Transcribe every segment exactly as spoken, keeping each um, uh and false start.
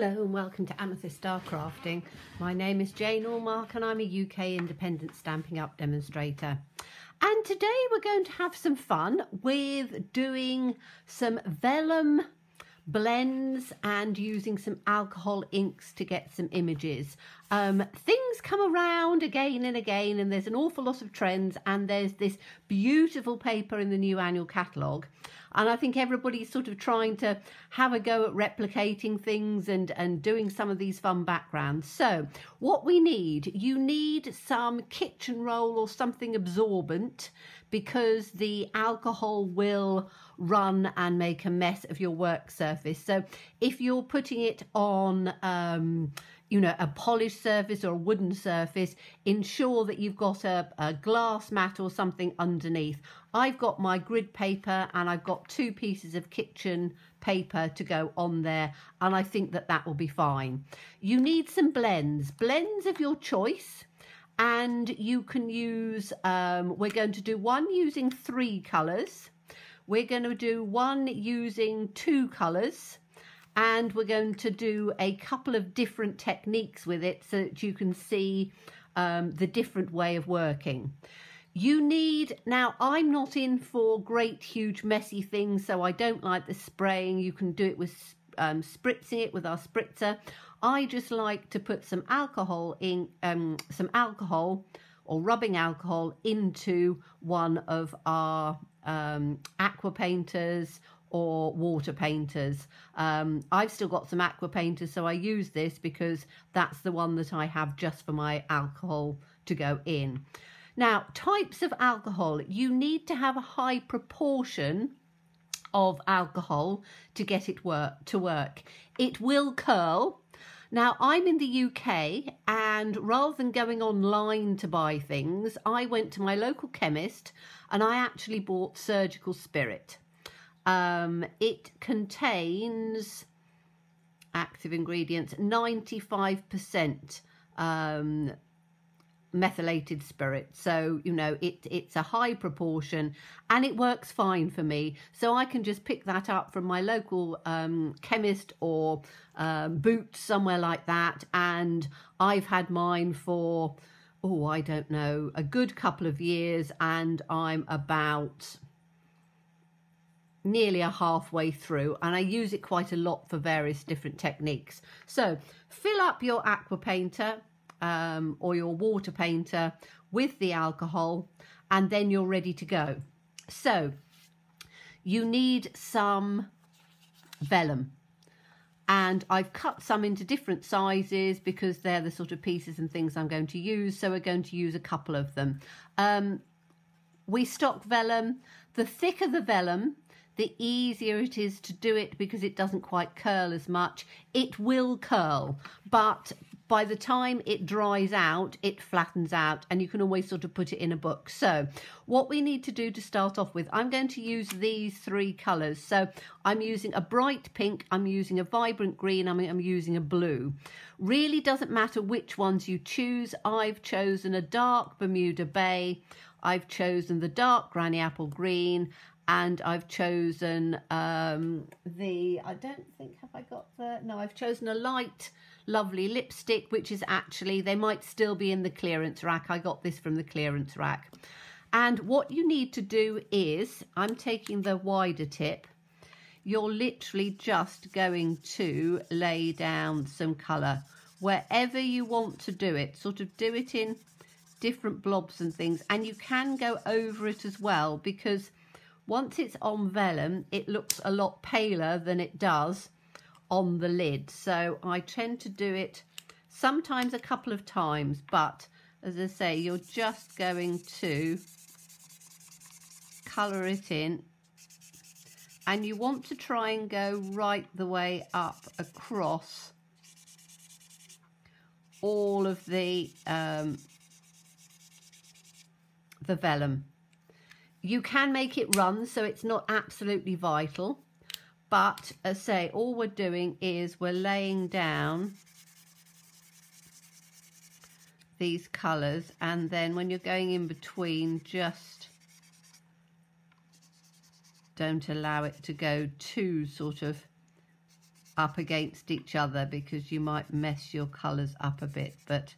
Hello and welcome to Amethyst Starcrafting. My name is Jane Allmark and I'm a U K independent Stampin' Up demonstrator. And today we're going to have some fun with doing some vellum blends and using some alcohol inks to get some images. Um, things come around again and again, and there's an awful lot of trends, and there's this beautiful paper in the new annual catalogue, and I think everybody's sort of trying to have a go at replicating things and, and doing some of these fun backgrounds. So what we need, you need some kitchen roll or something absorbent, because the alcohol will run and make a mess of your work surface. So if you're putting it on um, you know, a polished surface or a wooden surface, ensure that you've got a, a glass mat or something underneath. I've got my grid paper and I've got two pieces of kitchen paper to go on there, and I think that that will be fine. You need some blends, blends of your choice, and you can use, um, we're going to do one using three colours, we're going to do one using two colours, and we're going to do a couple of different techniques with it so that you can see um, the different way of working. You need, now I'm not in for great huge messy things, so I don't like the spraying. You can do it with um, spritzing it with our spritzer. I just like to put some alcohol in, um, some alcohol or rubbing alcohol into one of our um, aqua painters or water painters. Um, I've still got some aqua painters, so I use this because that's the one that I have just for my alcohol to go in. Now, types of alcohol. You need to have a high proportion of alcohol to get it work, to work. It will curl. Now, I'm in the U K, and rather than going online to buy things, I went to my local chemist and I actually bought surgical spirit. Um, it contains active ingredients, ninety-five percent um, methylated spirit. So, you know, it, it's a high proportion and it works fine for me. So I can just pick that up from my local um, chemist or um, Boots, somewhere like that. And I've had mine for, oh, I don't know, a good couple of years, and I'm about nearly a halfway through, and I use it quite a lot for various different techniques. So fill up your aqua painter um, or your water painter with the alcohol, and then you're ready to go. So you need some vellum, and I've cut some into different sizes because they're the sort of pieces and things I'm going to use, so we're going to use a couple of them. Um, we stock vellum. The thicker the vellum, the easier it is to do it because it doesn't quite curl as much. It will curl, but by the time it dries out, it flattens out, and you can always sort of put it in a book. So what we need to do to start off with, I'm going to use these three colours. So I'm using a bright pink, I'm using a vibrant green, I'm, I'm using a blue. Really doesn't matter which ones you choose. I've chosen a dark Bermuda Bay, I've chosen the dark Granny Apple Green, and I've chosen um, the, I don't think, have I got the, no, I've chosen a light, lovely lipstick, which is actually, they might still be in the clearance rack. I got this from the clearance rack. And what you need to do is, I'm taking the wider tip, you're literally just going to lay down some colour wherever you want to do it, sort of do it in different blobs and things, and you can go over it as well, because once it's on vellum, it looks a lot paler than it does on the lid. So I tend to do it sometimes a couple of times, but as I say, you're just going to colour it in, and you want to try and go right the way up across all of the, um, the vellum. You can make it run, so it's not absolutely vital, but as I say, all we're doing is we're laying down these colours, and then when you're going in between, just don't allow it to go too sort of up against each other, because you might mess your colours up a bit. But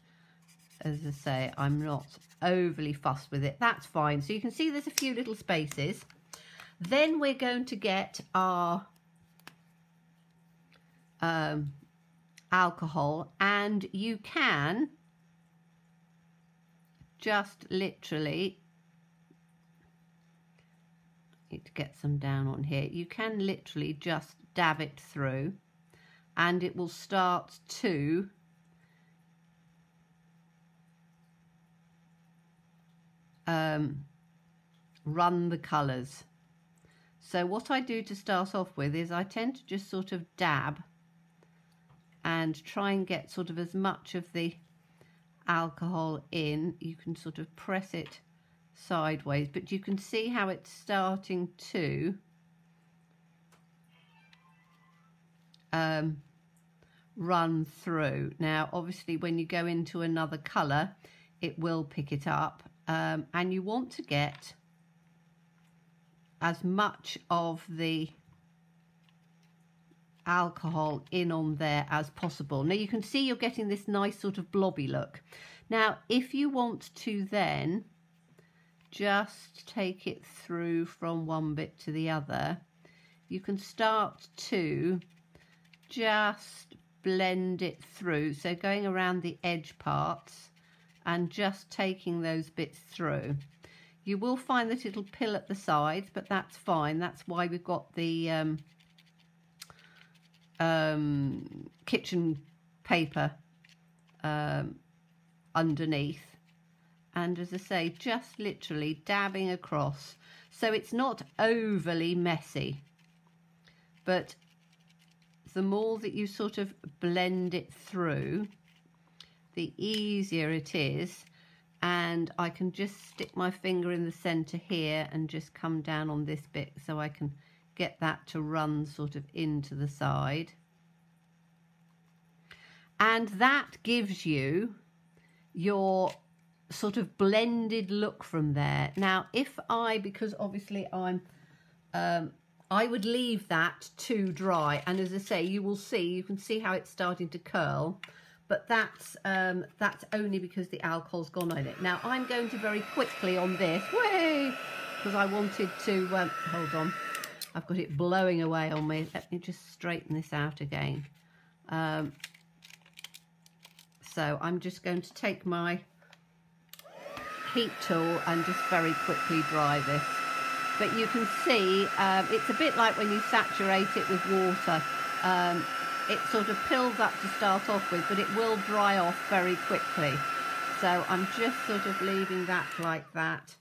as I say, I'm not overly fussed with it. That's fine. So you can see there's a few little spaces. Then we're going to get our um, alcohol, and you can just literally, need to get some down on here, you can literally just dab it through and it will start to um, run the colours. So what I do to start off with is I tend to just sort of dab and try and get sort of as much of the alcohol in. You can sort of press it sideways, but you can see how it's starting to um, run through. Now obviously when you go into another colour it will pick it up, um, and you want to get as much of the alcohol in on there as possible. Now you can see you're getting this nice sort of blobby look. Now if you want to then just take it through from one bit to the other, you can start to just blend it through. So going around the edge parts and just taking those bits through. You will find that it'll pill at the sides, but that's fine. That's why we've got the um, um, kitchen paper um, underneath. And as I say, just literally dabbing across. So it's not overly messy. But the more that you sort of blend it through, the easier it is. And I can just stick my finger in the centre here and just come down on this bit so I can get that to run sort of into the side. And that gives you your sort of blended look from there. Now if I, because obviously I'm um, I would leave that to dry, and as I say, you will see, you can see how it's starting to curl, but that's um, that's only because the alcohol's gone on it. Now I'm going to very quickly on this, way, because I wanted to um, hold on, I've got it blowing away on me. Let me just straighten this out again. Um, so I'm just going to take my heat tool and just very quickly dry this. But you can see um, it's a bit like when you saturate it with water, um, it sort of pills up to start off with, but it will dry off very quickly. So I'm just sort of leaving that like that,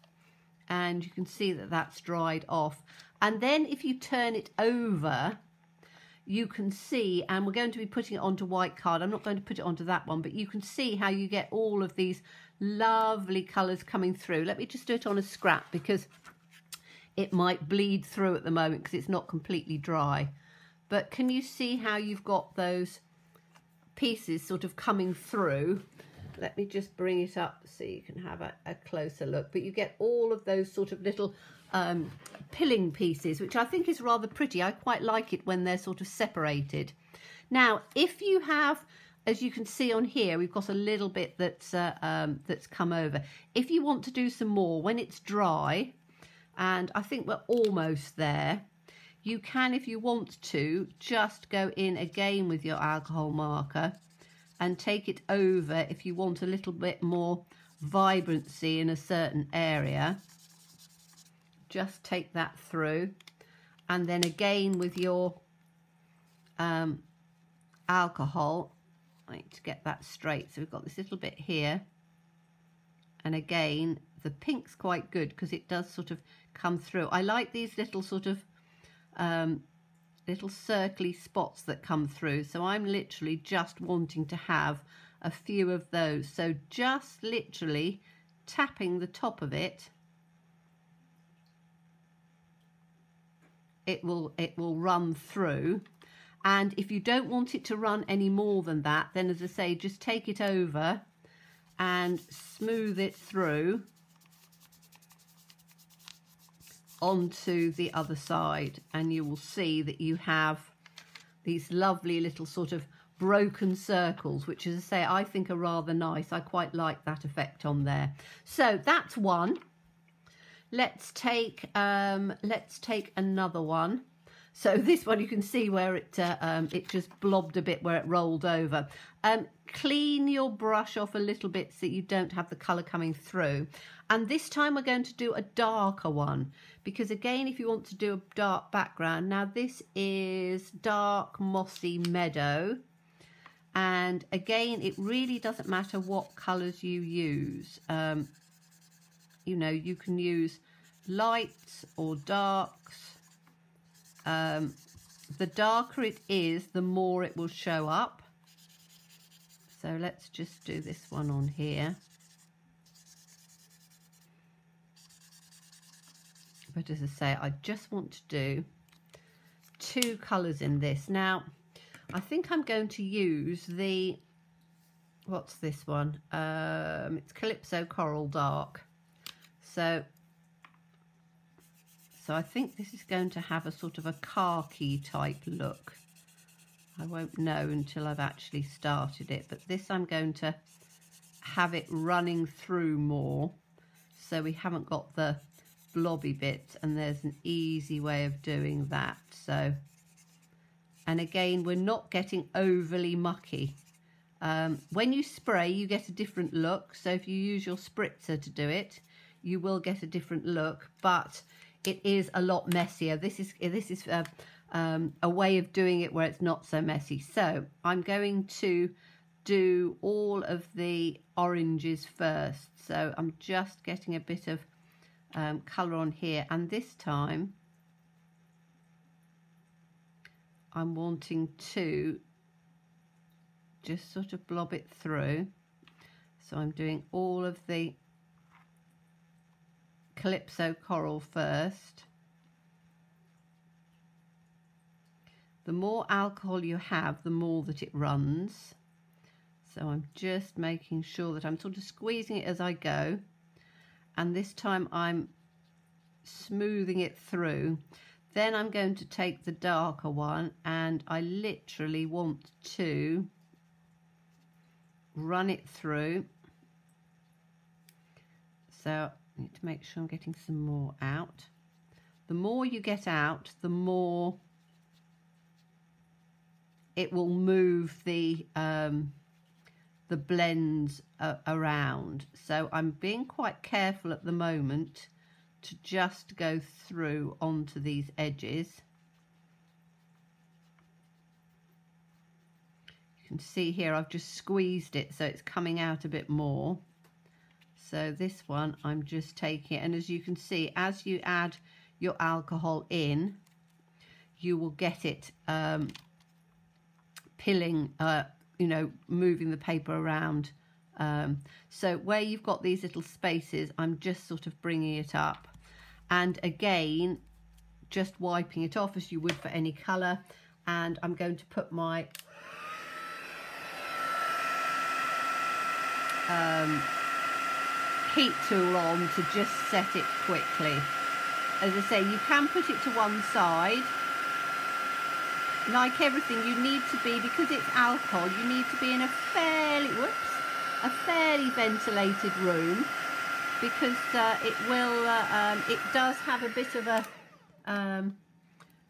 and you can see that that's dried off. And then if you turn it over, you can see, and we're going to be putting it onto white card, I'm not going to put it onto that one, but you can see how you get all of these lovely colours coming through. Let me just do it on a scrap because it might bleed through at the moment because it's not completely dry. But can you see how you've got those pieces sort of coming through? Let me just bring it up so you can have a, a closer look. But you get all of those sort of little um, pilling pieces, which I think is rather pretty. I quite like it when they're sort of separated. Now, if you have, as you can see on here, we've got a little bit that's, uh, um, that's come over. If you want to do some more, when it's dry, and I think we're almost there, you can, if you want to, just go in again with your alcohol marker and take it over if you want a little bit more vibrancy in a certain area. Just take that through. And then again with your um, alcohol, I need to get that straight. So we've got this little bit here, and again the pink's quite good because it does sort of come through. I like these little sort of um, little circly spots that come through, so I'm literally just wanting to have a few of those. So just literally tapping the top of it, it will it will run through. And if you don't want it to run any more than that, then as I say, just take it over and smooth it through onto the other side, and you will see that you have these lovely little sort of broken circles, which, as I say, I think are rather nice. I quite like that effect on there. So that's one. Let's take um, let's take another one. So this one, you can see where it uh, um, it just blobbed a bit where it rolled over. Um, clean your brush off a little bit so you don't have the colour coming through. And this time we're going to do a darker one, because again, if you want to do a dark background, now this is Dark Mossy Meadow. And again, it really doesn't matter what colours you use. Um, you know, you can use lights or darks. Um, the darker it is, the more it will show up. So let's just do this one on here. But as I say, I just want to do two colours in this. Now, I think I'm going to use the, what's this one? Um, it's Calypso Coral Dark. So, so I think this is going to have a sort of a khaki type look. I won't know until I've actually started it, but this I'm going to have it running through more, so we haven't got the blobby bits, and there's an easy way of doing that. So, and again, we're not getting overly mucky. Um, when you spray, you get a different look. So if you use your spritzer to do it, you will get a different look, but it is a lot messier. This is this is a, um, a way of doing it where it's not so messy. So I'm going to do all of the oranges first. So I'm just getting a bit of um, colour on here, and this time I'm wanting to just sort of blob it through. So I'm doing all of the Calypso Coral first. The more alcohol you have, the more that it runs. So I'm just making sure that I'm sort of squeezing it as I go, and this time I'm smoothing it through. Then I'm going to take the darker one, and I literally want to run it through. So need to make sure I'm getting some more out. The more you get out, the more it will move the um, the blends uh, around. So I'm being quite careful at the moment to just go through onto these edges. You can see here I've just squeezed it, so it's coming out a bit more. So this one I'm just taking it, and as you can see, as you add your alcohol in, you will get it um, pilling, uh, you know, moving the paper around. Um, so where you've got these little spaces, I'm just sort of bringing it up, and again, just wiping it off as you would for any colour. And I'm going to put my um, heat tool on to just set it quickly. As I say, you can put it to one side. Like everything, you need to be, because it's alcohol, you need to be in a fairly, whoops, a fairly ventilated room, because uh, it will, uh, um, it does have a bit of a, um,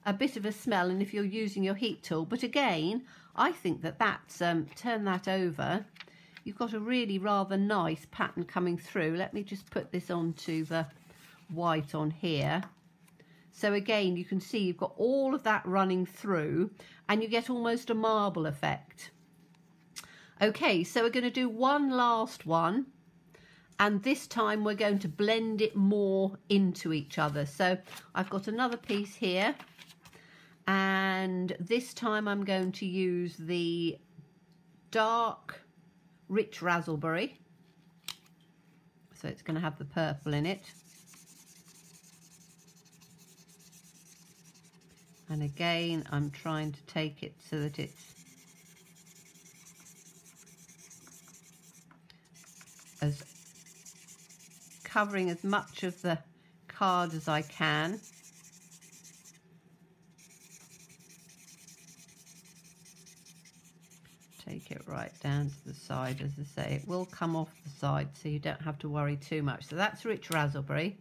a bit of a smell, and if you're using your heat tool. But again, I think that that's, um, turn that over, you've got a really rather nice pattern coming through. Let me just put this onto the white on here. So again, you can see you've got all of that running through, and you get almost a marble effect. Okay, so we're going to do one last one, and this time we're going to blend it more into each other. So I've got another piece here, and this time I'm going to use the dark Rich Razzleberry, so it's going to have the purple in it, and again I'm trying to take it so that it's as covering as much of the card as I can. take it right down to the side. As I say, it will come off the side, so you don't have to worry too much. So that's Rich Razzleberry.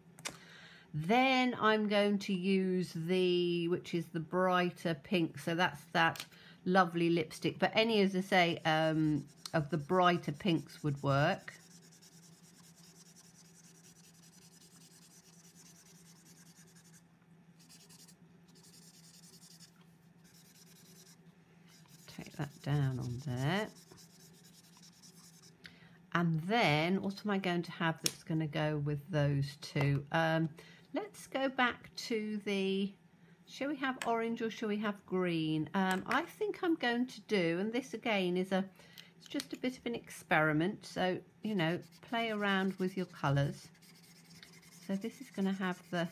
Then I'm going to use the, which is the brighter pink, so that's that lovely lipstick, but any, as I say, um, of the brighter pinks would work. Take that down on there. And then what am I going to have that's going to go with those two? Um, let's go back to the, shall we have orange or shall we have green? Um, I think I'm going to do, and this again is a, it's just a bit of an experiment. So, you know, play around with your colours. So this is going to have the,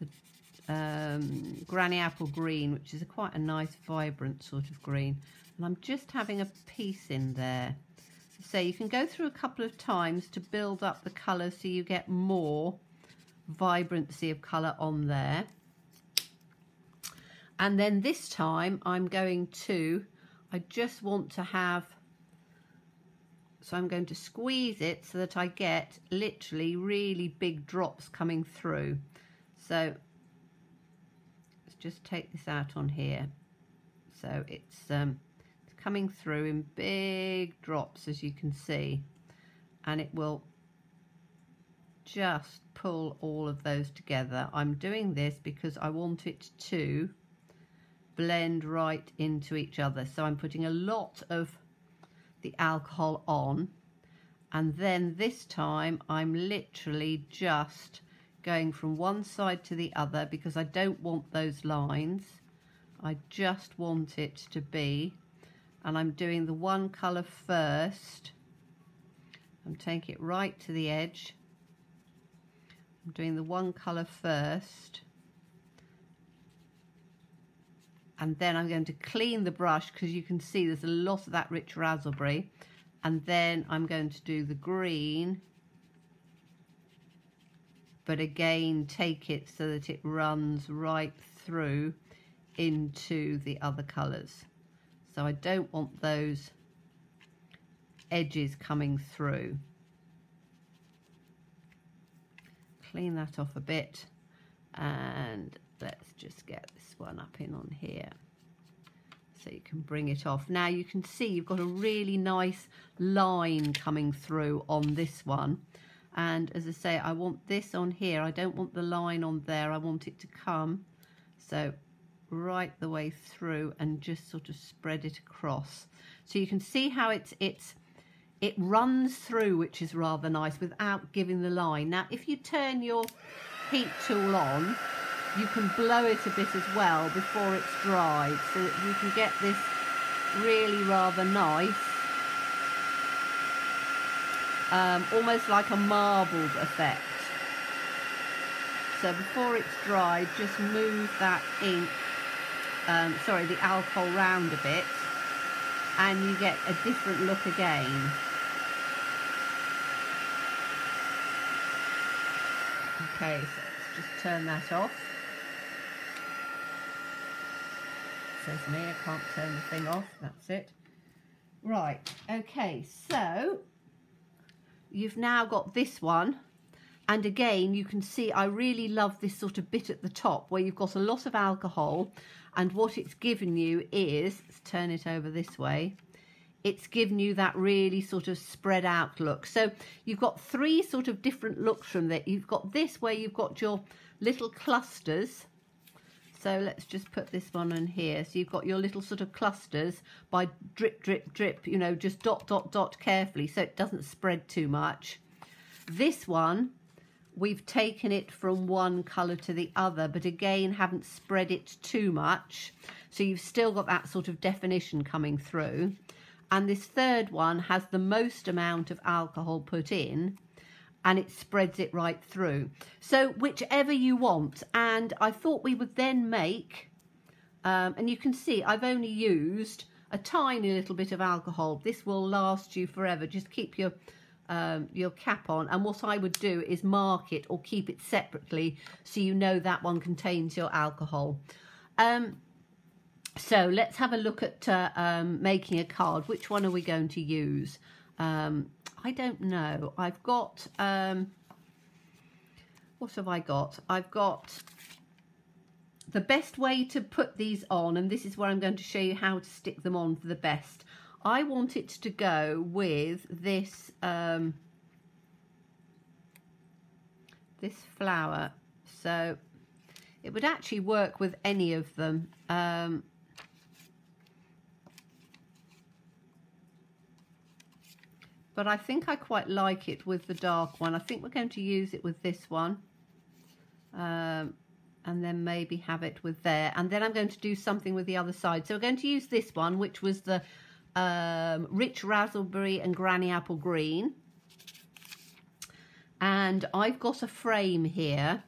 the um, Granny Apple Green, which is a quite a nice vibrant sort of green. And I'm just having a piece in there. So you can go through a couple of times to build up the colour so you get more vibrancy of colour on there. And then this time I'm going to, I just want to have, so I'm going to squeeze it so that I get literally really big drops coming through. So let's just take this out on here. So it's um, coming through in big drops, as you can see, and it will just pull all of those together. I'm doing this because I want it to blend right into each other, so I'm putting a lot of the alcohol on, and then this time I'm literally just going from one side to the other because I don't want those lines. I just want it to be. And I'm doing the one colour first. I'm taking it right to the edge. I'm doing the one colour first. And then I'm going to clean the brush because you can see there's a lot of that Rich Razzleberry. And then I'm going to do the green. But again, take it so that it runs right through into the other colours. So I don't want those edges coming through. Clean that off a bit, and let's just get this one up in on here so you can bring it off. Now you can see you've got a really nice line coming through on this one, and as I say, I want this on here. I don't want the line on there. I want it to come so right the way through and just sort of spread it across, so you can see how it's it's it runs through, which is rather nice without giving the line. Now if you turn your heat tool on, you can blow it a bit as well before it's dried, so that you can get this really rather nice um, almost like a marbled effect. So before it's dried, just move that ink Um, sorry, the alcohol round a bit, and you get a different look again. Okay, so let's just turn that off. Says me, I can't turn the thing off, that's it. Right, okay, so you've now got this one. And again, you can see I really love this sort of bit at the top where you've got a lot of alcohol, and what it's given you is, let's turn it over this way, it's given you that really sort of spread out look. So you've got three sort of different looks from that. You've got this where you've got your little clusters. So let's just put this one in here. So you've got your little sort of clusters by drip, drip, drip, you know, just dot, dot, dot carefully so it doesn't spread too much. This one, we've taken it from one colour to the other, but again, haven't spread it too much. So you've still got that sort of definition coming through. And this third one has the most amount of alcohol put in, and it spreads it right through. So whichever you want. And I thought we would then make, um, and you can see I've only used a tiny little bit of alcohol. This will last you forever. Just keep your um, your cap on. And what I would do is mark it or keep it separately so you know that one contains your alcohol. Um, so let's have a look at uh, um, making a card. Which one are we going to use? Um, I don't know. I've got... Um, what have I got? I've got... The best way to put these on, and this is where I'm going to show you how to stick them on for the best. I want it to go with this um, this flower, so it would actually work with any of them. Um, but I think I quite like it with the dark one. I think we're going to use it with this one. Um, and then maybe have it with there. And then I'm going to do something with the other side. So we're going to use this one, which was the um, Rich Razzleberry and Granny Apple Green. And I've got a frame here.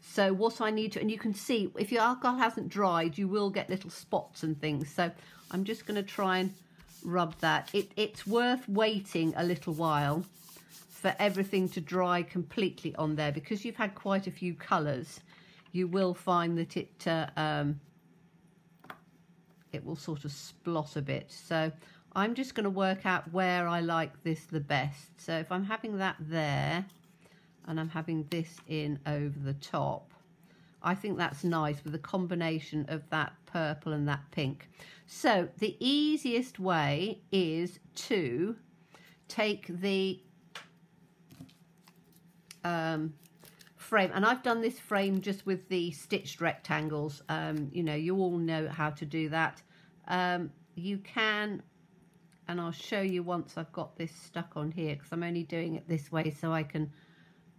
So what I need to, and you can see, if your alcohol hasn't dried, you will get little spots and things. So I'm just going to try and rub that. It, it's worth waiting a little while for everything to dry completely on there, because you've had quite a few colours. You will find that it uh, um, it will sort of splot a bit. So I'm just going to work out where I like this the best. So if I'm having that there and I'm having this in over the top, I think that's nice with a combination of that purple and that pink. So the easiest way is to take the... Um, frame, and I've done this frame just with the stitched rectangles. Um, you know, you all know how to do that. Um, you can, and I'll show you once I've got this stuck on here, because I'm only doing it this way so I can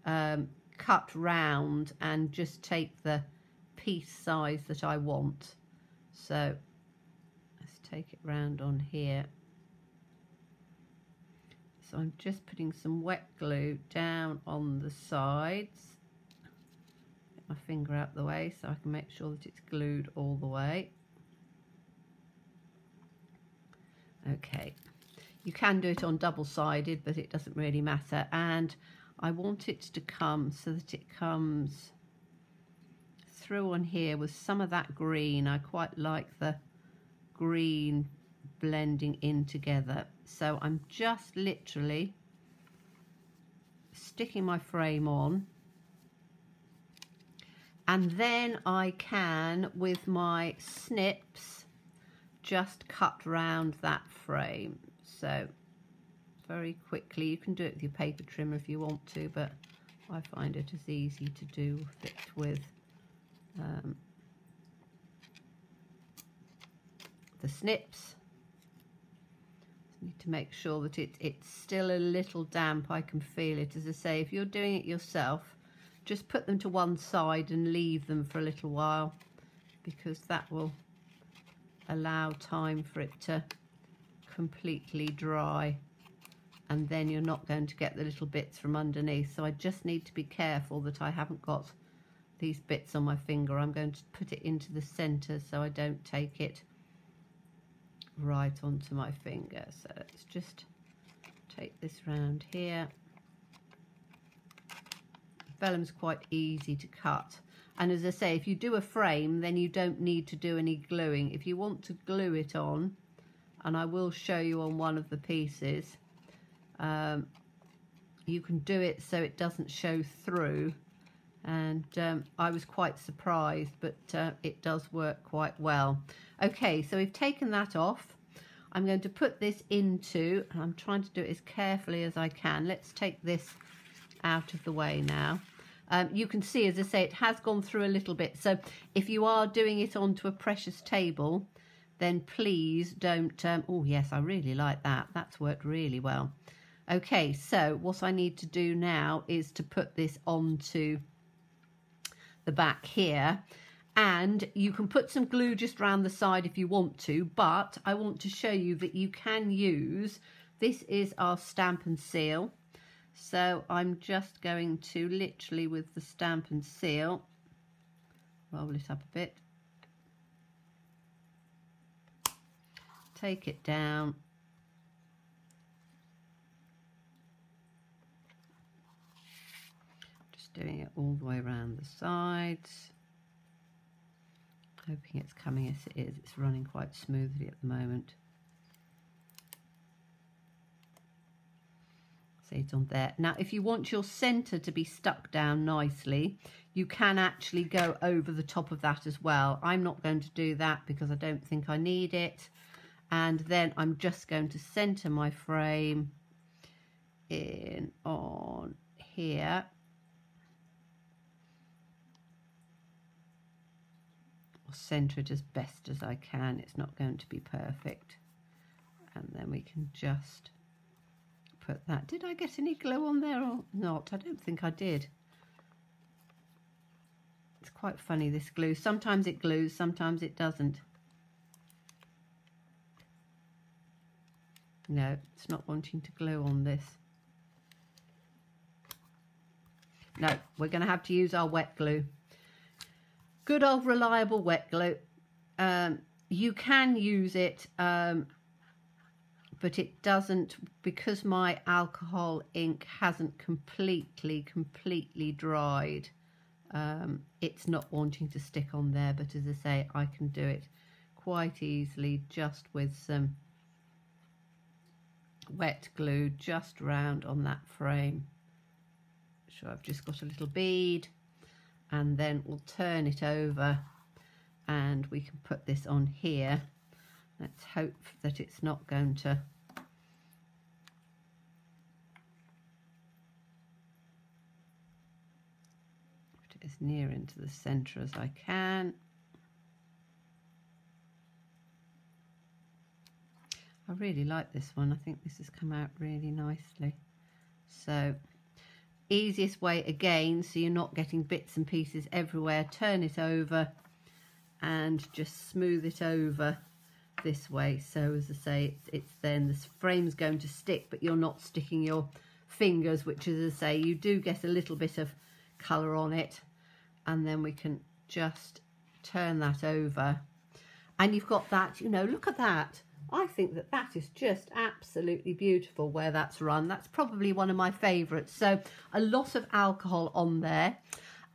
um, cut round and just take the piece size that I want. So let's take it round on here. So I'm just putting some wet glue down on the sides. My finger out the way so I can make sure that it's glued all the way. Okay, you can do it on double-sided, but it doesn't really matter. And I want it to come so that it comes through on here with some of that green. I quite like the green blending in together. So I'm just literally sticking my frame on. And then I can, with my snips, just cut round that frame. So very quickly, you can do it with your paper trimmer if you want to, but I find it as easy to do it with um, the snips. Just need to make sure that it, it's still a little damp. I can feel it. As I say, if you're doing it yourself, just put them to one side and leave them for a little while, because that will allow time for it to completely dry, and then you're not going to get the little bits from underneath. So I just need to be careful that I haven't got these bits on my finger. I'm going to put it into the centre so I don't take it right onto my finger. So let's just take this round here. Vellum's quite easy to cut, and as I say, if you do a frame, then you don't need to do any gluing. If you want to glue it on, and I will show you on one of the pieces, um, you can do it so it doesn't show through, and um, I was quite surprised, but uh, it does work quite well. Okay, so we've taken that off. I'm going to put this into, and I'm trying to do it as carefully as I can. Let's take this out of the way now. Um, you can see, as I say, it has gone through a little bit. So if you are doing it onto a precious table, then please don't... Um, oh, yes, I really like that. That's worked really well. Okay, so what I need to do now is to put this onto the back here. And you can put some glue just round the side if you want to, but I want to show you that you can use... This is our stamp and seal. So I'm just going to literally with the stamp and seal, roll it up a bit, take it down, just doing it all the way around the sides, hoping it's coming as it is. It's running quite smoothly at the moment. So it's on there. Now if you want your centre to be stuck down nicely, you can actually go over the top of that as well. I'm not going to do that because I don't think I need it. And then I'm just going to centre my frame in on here. I'll centre it as best as I can. It's not going to be perfect. And then we can just put that. Did I get any glue on there or not? I don't think I did. It's quite funny, this glue. Sometimes it glues, sometimes it doesn't. No, it's not wanting to glue on this. No, we're going to have to use our wet glue. Good old reliable wet glue. Um, you can use it, um, but it doesn't, because my alcohol ink hasn't completely, completely dried. Um, it's not wanting to stick on there, but as I say, I can do it quite easily just with some wet glue just round on that frame. So I've just got a little bead, and then we'll turn it over and we can put this on here. Let's hope that it's not going to put it as near into the centre as I can. I really like this one. I think this has come out really nicely. So easiest way, again, so you're not getting bits and pieces everywhere, turn it over and just smooth it over this way. So as I say, it's, it's then the frame's going to stick, but you're not sticking your fingers, which as I say, you do get a little bit of colour on it. And then we can just turn that over and you've got that, you know, look at that. I think that that is just absolutely beautiful where that's run. That's probably one of my favourites. So a lot of alcohol on there.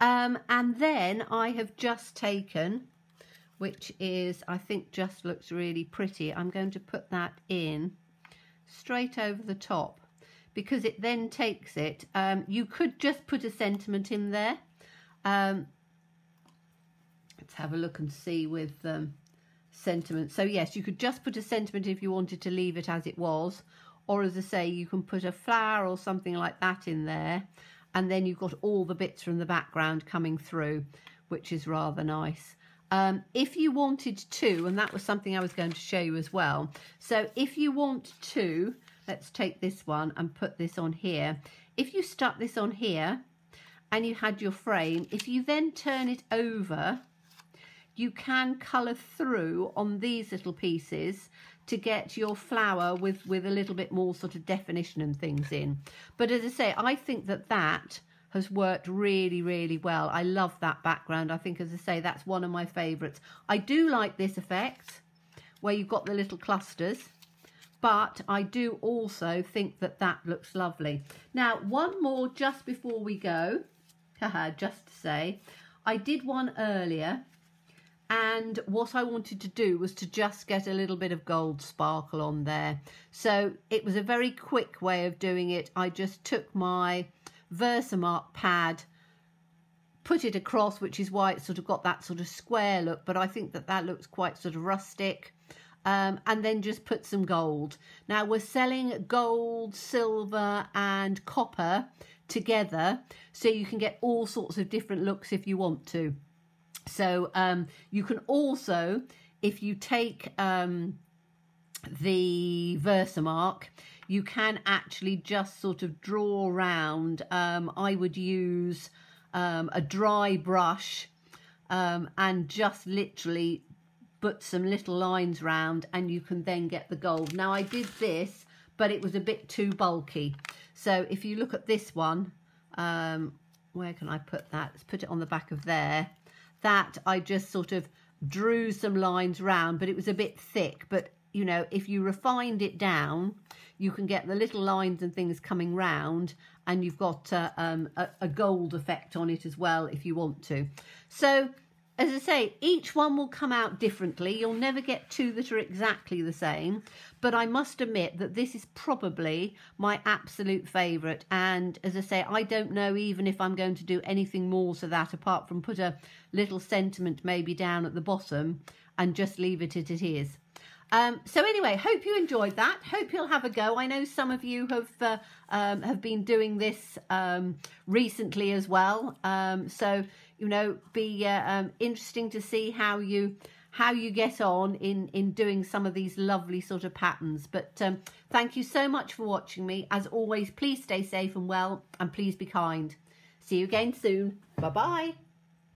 Um, and then I have just taken, which is, I think just looks really pretty. I'm going to put that in straight over the top because it then takes it. Um, you could just put a sentiment in there. Um, let's have a look and see with them. Um, sentiment. So yes, you could just put a sentiment if you wanted to leave it as it was, or as I say, you can put a flower or something like that in there, and then you've got all the bits from the background coming through, which is rather nice. Um, if you wanted to, and that was something I was going to show you as well, so if you want to, let's take this one and put this on here. If you stuck this on here and you had your frame, if you then turn it over, you can colour through on these little pieces to get your flower with, with a little bit more sort of definition and things in. But as I say, I think that that has worked really, really well. I love that background. I think, as I say, that's one of my favourites. I do like this effect where you've got the little clusters, but I do also think that that looks lovely. Now, one more just before we go, just to say, I did one earlier, and what I wanted to do was to just get a little bit of gold sparkle on there. So it was a very quick way of doing it. I just took my Versamark pad, put it across, which is why it's sort of got that sort of square look. But I think that that looks quite sort of rustic. Um, and then just put some gold. Now we're selling gold, silver and copper together. So you can get all sorts of different looks if you want to. So um, you can also, if you take um, the Versamark, you can actually just sort of draw around. Um, I would use um, a dry brush um, and just literally put some little lines round, and you can then get the gold. Now I did this, but it was a bit too bulky. So if you look at this one, um, where can I put that? Let's put it on the back of there. That I just sort of drew some lines round, but it was a bit thick, but you know, if you refined it down, you can get the little lines and things coming round, and you've got uh, um, a, a gold effect on it as well if you want to. So, as I say, each one will come out differently. You'll never get two that are exactly the same. But I must admit that this is probably my absolute favourite. And as I say, I don't know even if I'm going to do anything more to that apart from put a little sentiment maybe down at the bottom and just leave it as it is. Um, so anyway, hope you enjoyed that. Hope you'll have a go. I know some of you have uh, um, have been doing this um, recently as well. Um, so, you know, be uh, um, interesting to see how you how you get on in in doing some of these lovely sort of patterns. But um, thank you so much for watching me. As always, please stay safe and well, and please be kind. See you again soon. Bye bye.